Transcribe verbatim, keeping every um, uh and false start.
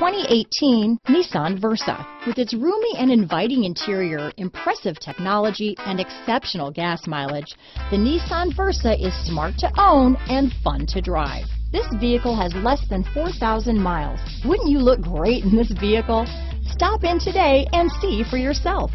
twenty eighteen Nissan Versa. With its roomy and inviting interior, impressive technology, and exceptional gas mileage, the Nissan Versa is smart to own and fun to drive. This vehicle has less than four thousand miles. Wouldn't you look great in this vehicle? Stop in today and see for yourself.